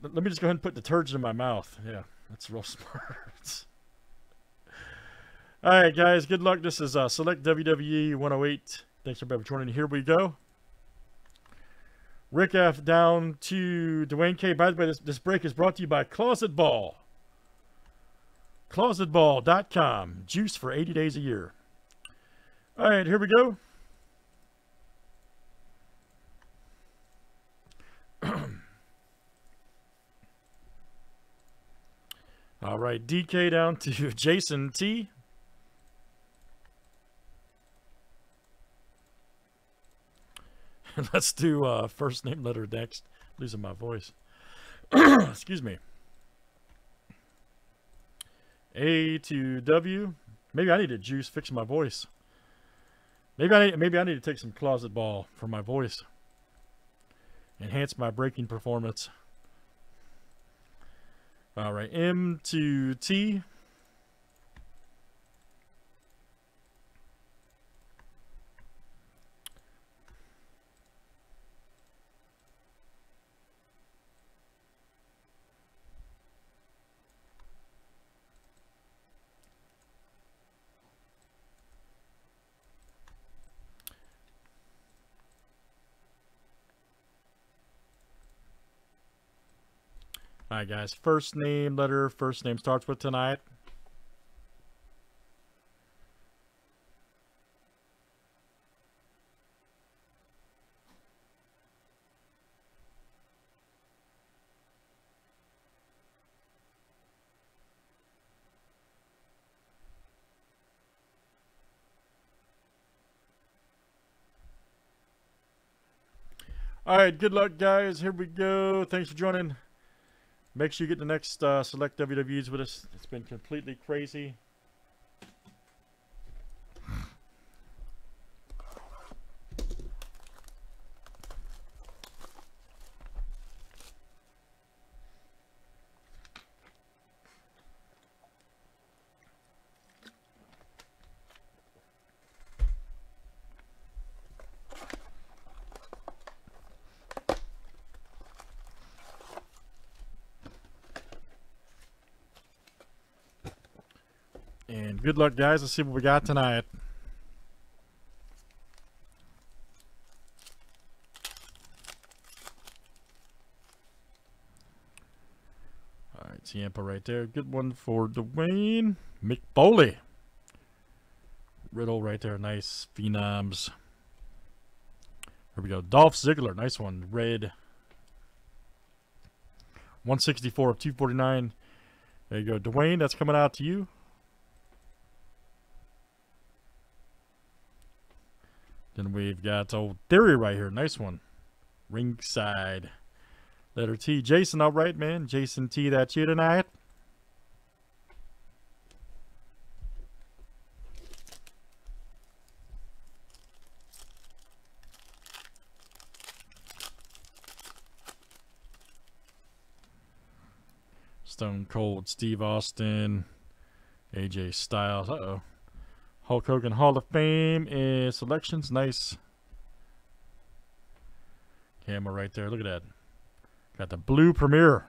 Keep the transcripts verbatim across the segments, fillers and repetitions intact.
Let me just go ahead and put detergent in my mouth. Yeah, that's real smart. All right, guys, good luck. This is uh, Select W W E one oh eight. Thanks everybody for joining. Here we go. Rick F. down to Dwayne K. By the way, this, this break is brought to you by Closet Ball. Closet Ball dot com. Juice for eighty days a year. All right, here we go. All right, D K down to Jason T. Let's do uh, first name letter next. Losing my voice. Excuse me. A to W. Maybe I need to juice, fix my voice. Maybe I need, maybe I need to take some Closet Ball for my voice. Enhance my breaking performance. All right, M to T. All right, guys. First name, letter, first name starts with tonight. All right. Good luck, guys. Here we go. Thanks for joining. Make sure you get the next uh, Select W W Es with us. It's been completely crazy. Good luck, guys. Let's see what we got tonight. All right, Ciampa right there. Good one for Dwayne. Mick Foley. Riddle right there. Nice. Phenoms. Here we go. Dolph Ziggler. Nice one. Red. one sixty-four of two forty-nine. There you go. Dwayne, that's coming out to you. Then we've got old Theory right here. Nice one. Ringside. Letter T. Jason, all right, man. Jason T, that's you tonight. Stone Cold Steve Austin. A J Styles. Uh-oh. Hulk Hogan Hall of Fame is selections. Nice. Camera right there. Look at that. Got the blue premiere.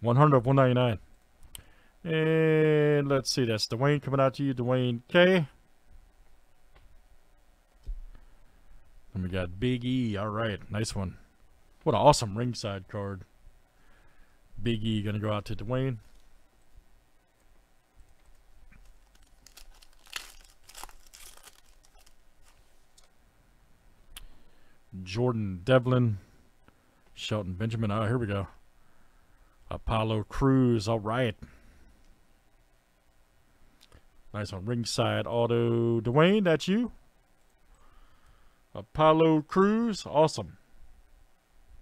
one hundred of one ninety-nine. And let's see. That's Dwayne coming out to you. Dwayne K. And we got Big E. All right. Nice one. What an awesome ringside card. Big E going to go out to Dwayne. Jordan Devlin, Shelton Benjamin. Oh, here we go. Apollo Crews. All right. Nice one. Ringside auto. Dwayne, that's you. Apollo Crews. Awesome.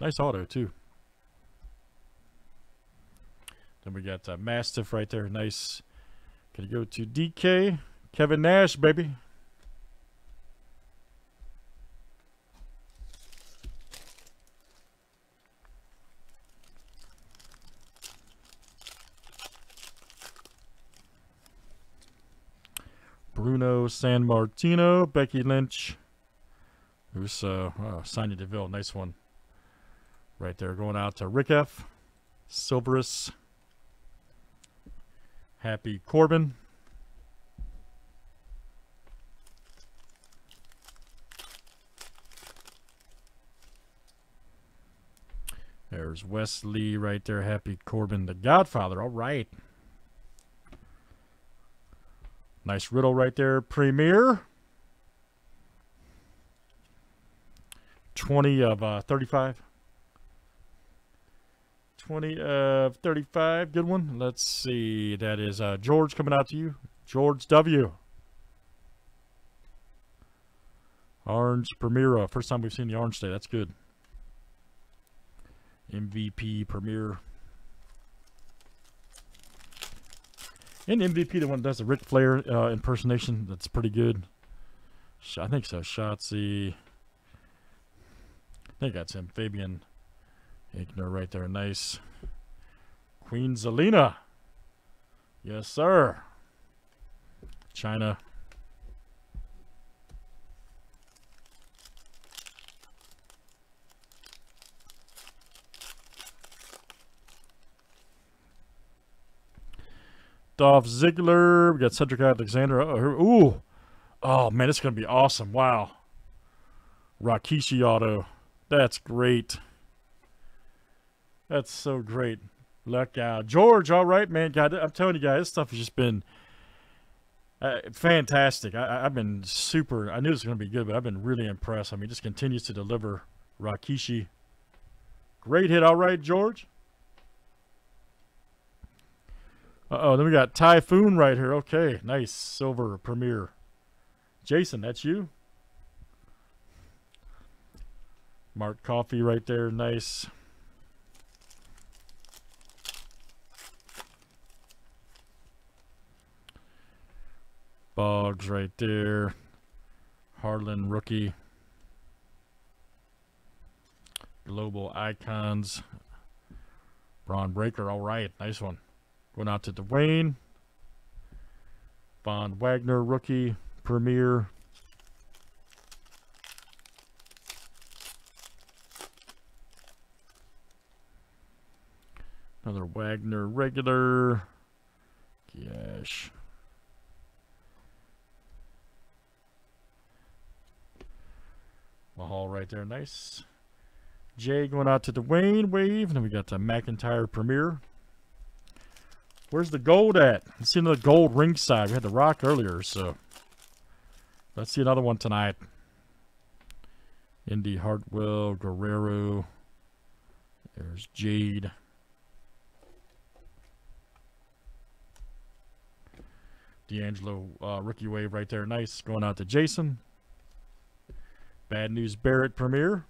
Nice auto, too. Then we got uh, Mastiff right there. Nice. Gonna go to D K. Kevin Nash, baby. Bruno San Martino, Becky Lynch, Russo, oh, Sonya Deville, nice one. right there, going out to Rick F., Silverus, Happy Corbin, there's Wesley right there, Happy Corbin, The Godfather. All right, nice riddle right there, Premier. twenty of thirty-five. twenty of thirty-five. Good one. Let's see. That is uh, George coming out to you. George W. Orange Premier. First time we've seen the orange today. That's good. M V P Premier. And M V P, the one that does the Ric Flair uh, impersonation. That's pretty good. I think so. Shotzi. I think that's him. Fabian Aigner right there. Nice. Queen Zelina. Yes, sir. Chyna. Dolph Ziggler. We got Cedric Alexander. Uh-oh. Ooh. Oh, man, it's going to be awesome. Wow. Rakishi auto. That's great. That's so great. Look out. George, all right, man. God, I'm telling you guys, this stuff has just been uh, fantastic. I, I've been super. I knew this was going to be good, but I've been really impressed. I mean, just continues to deliver. Rakishi. Great hit. All right, George. Uh-oh, then we got Typhoon right here. Okay, nice. Silver Premier. Jason, that's you. Mark Coffey right there, nice. Boggs right there. Harlan rookie. Global icons. Braun Breaker, all right, nice one. Going out to Dwayne. Von Wagner rookie, Premier. Another Wagner regular. Gosh. Mahal right there. Nice. Jay going out to Dwayne Wave. And then we got the McIntyre Premier. Where's the gold at? Let's see another gold ringside. We had the Rock earlier, so let's see another one tonight. Indy Hartwell, Guerrero. There's Jade. D'Angelo uh, rookie wave right there. Nice. Going out to Jason. Bad News Barrett Premier.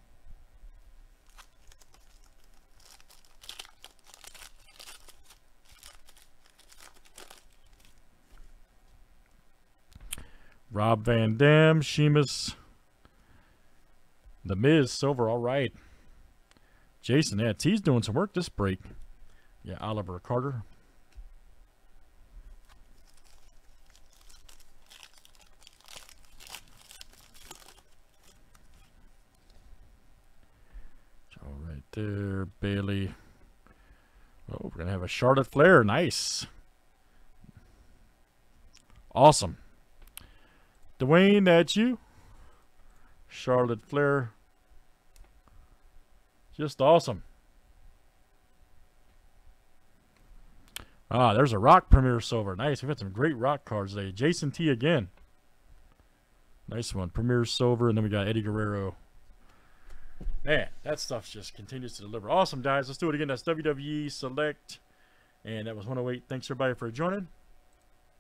Rob Van Dam. Sheamus. The Miz. Silver. All right. Jason. Yeah, T's doing some work this break. Yeah, Oliver Carter. There, Bailey. Oh, we're gonna have a Charlotte Flair. Nice, awesome. Dwayne, that's you. Charlotte Flair, just awesome. Ah, there's a Rock Premier Silver. Nice. We've had some great Rock cards today. Jason T. again. Nice one. Premier Silver, and then we got Eddie Guerrero. Man, that stuff just continues to deliver. Awesome, guys. Let's do it again. That's W W E Select. And that was one oh eight. Thanks, everybody, for joining.